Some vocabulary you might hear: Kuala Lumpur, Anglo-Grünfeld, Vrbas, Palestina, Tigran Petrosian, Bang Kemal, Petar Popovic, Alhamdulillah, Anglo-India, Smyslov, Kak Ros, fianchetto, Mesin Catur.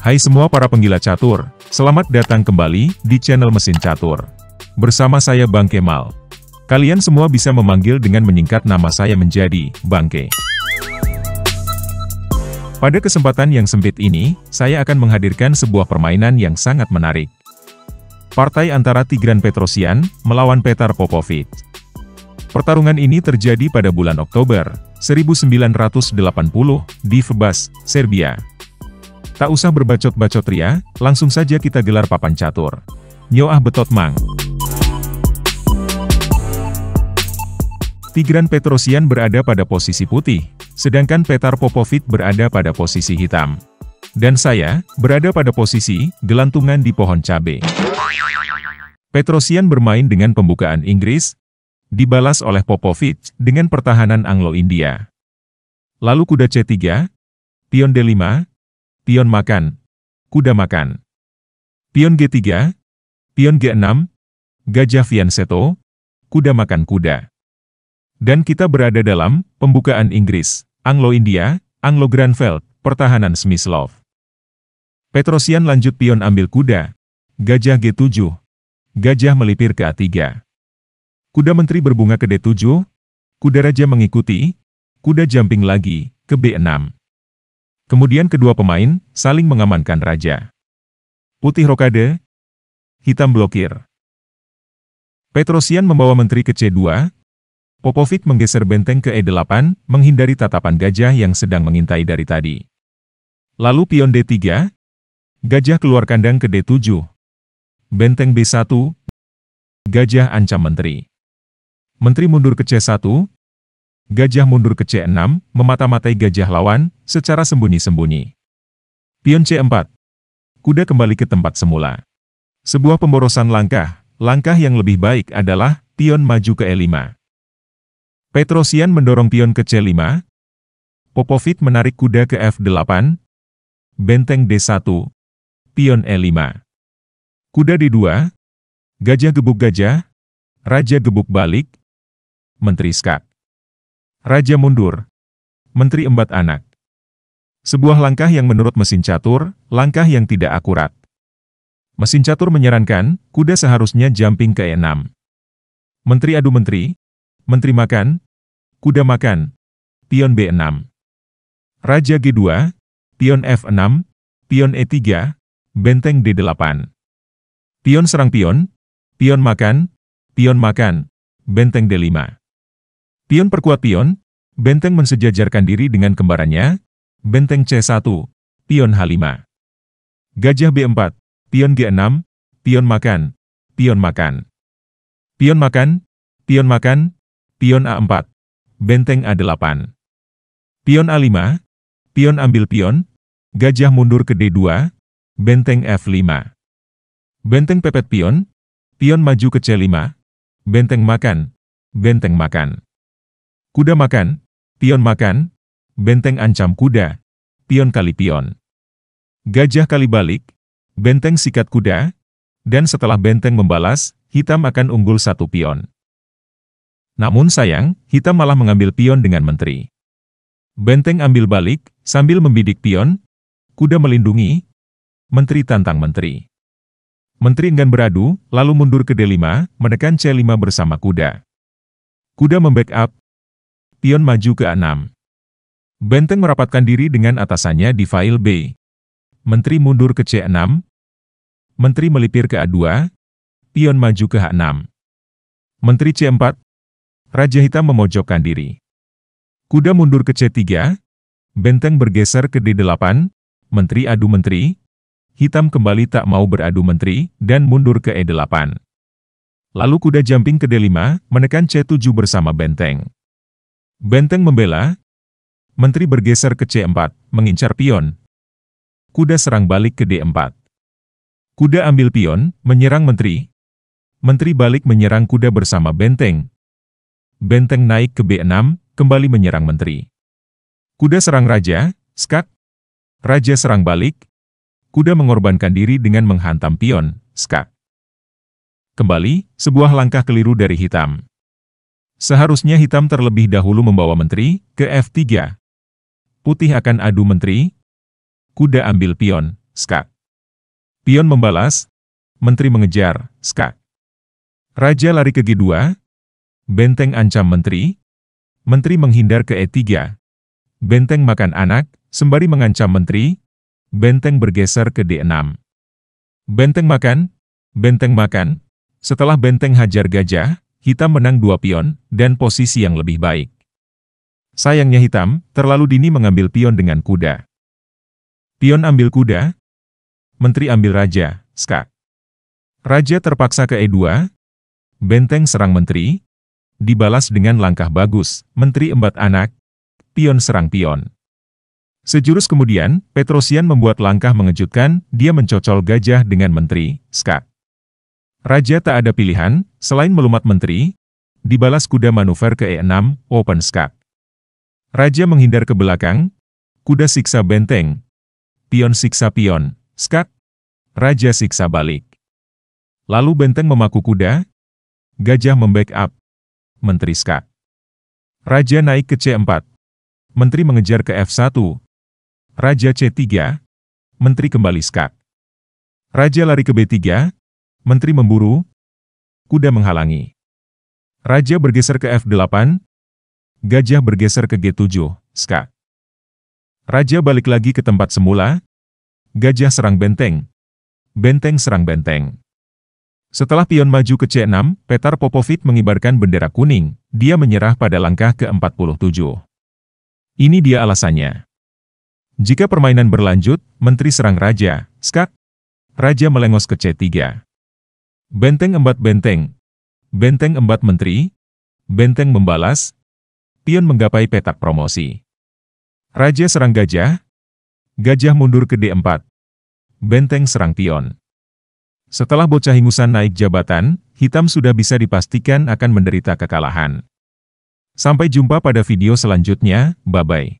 Hai semua para penggila catur, selamat datang kembali di channel Mesin Catur. Bersama saya Bang Kemal. Kalian semua bisa memanggil dengan menyingkat nama saya menjadi Bang Ke. Pada kesempatan yang sempit ini, saya akan menghadirkan sebuah permainan yang sangat menarik. Partai antara Tigran Petrosian melawan Petar Popovic. Pertarungan ini terjadi pada bulan Oktober 1980 di Vrbas, Serbia. Tak usah berbacot-bacot ria, langsung saja kita gelar papan catur. Nyoah betot mang. Tigran Petrosian berada pada posisi putih, sedangkan Petar Popovic berada pada posisi hitam. Dan saya, berada pada posisi gelantungan di pohon cabe. Petrosian bermain dengan pembukaan Inggris, dibalas oleh Popovic dengan pertahanan Anglo-India. Lalu kuda C3, pion D5, pion makan, kuda makan. Pion G3, pion G6, gajah fianchetto, kuda makan kuda. Dan kita berada dalam pembukaan Inggris, Anglo-India, Anglo-Grünfeld, pertahanan Smyslov. Petrosian lanjut pion ambil kuda, gajah G7, gajah melipir ke A3. Kuda menteri berbunga ke D7, kuda raja mengikuti, kuda jumping lagi ke B6. Kemudian kedua pemain saling mengamankan raja. Putih rokade, hitam blokir. Petrosian membawa menteri ke C2, Popovic menggeser benteng ke E8, menghindari tatapan gajah yang sedang mengintai dari tadi. Lalu pion D3, gajah keluar kandang ke D7, benteng B1, gajah ancam menteri. Menteri mundur ke C1, gajah mundur ke C6, memata-matai gajah lawan, secara sembunyi-sembunyi. Pion C4. Kuda kembali ke tempat semula. Sebuah pemborosan langkah, langkah yang lebih baik adalah, pion maju ke E5. Petrosian mendorong pion ke C5. Popovic menarik kuda ke F8. Benteng D1. Pion E5. Kuda D2. Gajah gebuk gajah. Raja gebuk balik. Menteri skak. Raja mundur. Menteri embat anak. Sebuah langkah yang menurut mesin catur, langkah yang tidak akurat. Mesin catur menyarankan, kuda seharusnya jumping ke E6. Menteri adu menteri. Menteri makan. Kuda makan. Pion B6. Raja G2. Pion F6. Pion E3. Benteng D8. Pion serang pion. Pion makan. Pion makan. Benteng D5. Pion perkuat pion, benteng mensejajarkan diri dengan kembarannya, benteng C1, pion H5. Gajah B4, pion G6, pion makan, pion makan. Pion makan, pion makan, pion A4, benteng A8. Pion A5, pion ambil pion, gajah mundur ke D2, benteng F5. Benteng pepet pion, pion maju ke C5, benteng makan, benteng makan. Kuda makan, benteng ancam kuda, pion kali pion. Gajah kali balik, benteng sikat kuda, dan setelah benteng membalas, hitam akan unggul satu pion. Namun sayang, hitam malah mengambil pion dengan menteri. Benteng ambil balik, sambil membidik pion, kuda melindungi, menteri tantang menteri. Menteri enggan beradu, lalu mundur ke D5, menekan C5 bersama kuda. Kuda membackup. Pion maju ke A6. Benteng merapatkan diri dengan atasannya di file B. Menteri mundur ke C6. Menteri melipir ke A2. Pion maju ke H6. Menteri C4. Raja hitam memojokkan diri. Kuda mundur ke C3. Benteng bergeser ke D8. Menteri adu menteri. Hitam kembali tak mau beradu menteri dan mundur ke E8. Lalu kuda jumping ke D5, menekan C7 bersama benteng. Benteng membela, menteri bergeser ke C4, mengincar pion. Kuda serang balik ke D4. Kuda ambil pion, menyerang menteri. Menteri balik menyerang kuda bersama benteng. Benteng naik ke B6, kembali menyerang menteri. Kuda serang raja, skak. Raja serang balik. Kuda mengorbankan diri dengan menghantam pion, skak. Kembali, sebuah langkah keliru dari hitam. Seharusnya hitam terlebih dahulu membawa menteri ke F3. Putih akan adu menteri. Kuda ambil pion, skak. Pion membalas, menteri mengejar, skak. Raja lari ke G2, benteng ancam menteri, menteri menghindar ke E3, benteng makan anak, sembari mengancam menteri, benteng bergeser ke D6. Benteng makan, benteng makan, setelah benteng hajar gajah, hitam menang 2 pion, dan posisi yang lebih baik. Sayangnya hitam, terlalu dini mengambil pion dengan kuda. Pion ambil kuda, menteri ambil raja, skak. Raja terpaksa ke E2, benteng serang menteri, dibalas dengan langkah bagus, menteri embat anak, pion serang pion. Sejurus kemudian, Petrosian membuat langkah mengejutkan, dia mencocol gajah dengan menteri, skak. Raja tak ada pilihan, selain melumat menteri, dibalas kuda manuver ke E6, open skak. Raja menghindar ke belakang, kuda siksa benteng, pion siksa pion, skak, raja siksa balik. Lalu benteng memaku kuda, gajah membackup, menteri skak. Raja naik ke C4, menteri mengejar ke F1, raja C3, menteri kembali skak. Raja lari ke B3, menteri memburu, kuda menghalangi. Raja bergeser ke F8, gajah bergeser ke G7, skak. Raja balik lagi ke tempat semula, gajah serang benteng, benteng serang benteng. Setelah pion maju ke C6, Petar Popovic mengibarkan bendera kuning, dia menyerah pada langkah ke-47. Ini dia alasannya. Jika permainan berlanjut, menteri serang raja, skak, raja melengos ke C3. Benteng embat benteng, benteng embat menteri, benteng membalas, pion menggapai petak promosi. Raja serang gajah, gajah mundur ke D4, benteng serang pion. Setelah bocah ingusan naik jabatan, hitam sudah bisa dipastikan akan menderita kekalahan. Sampai jumpa pada video selanjutnya, bye-bye.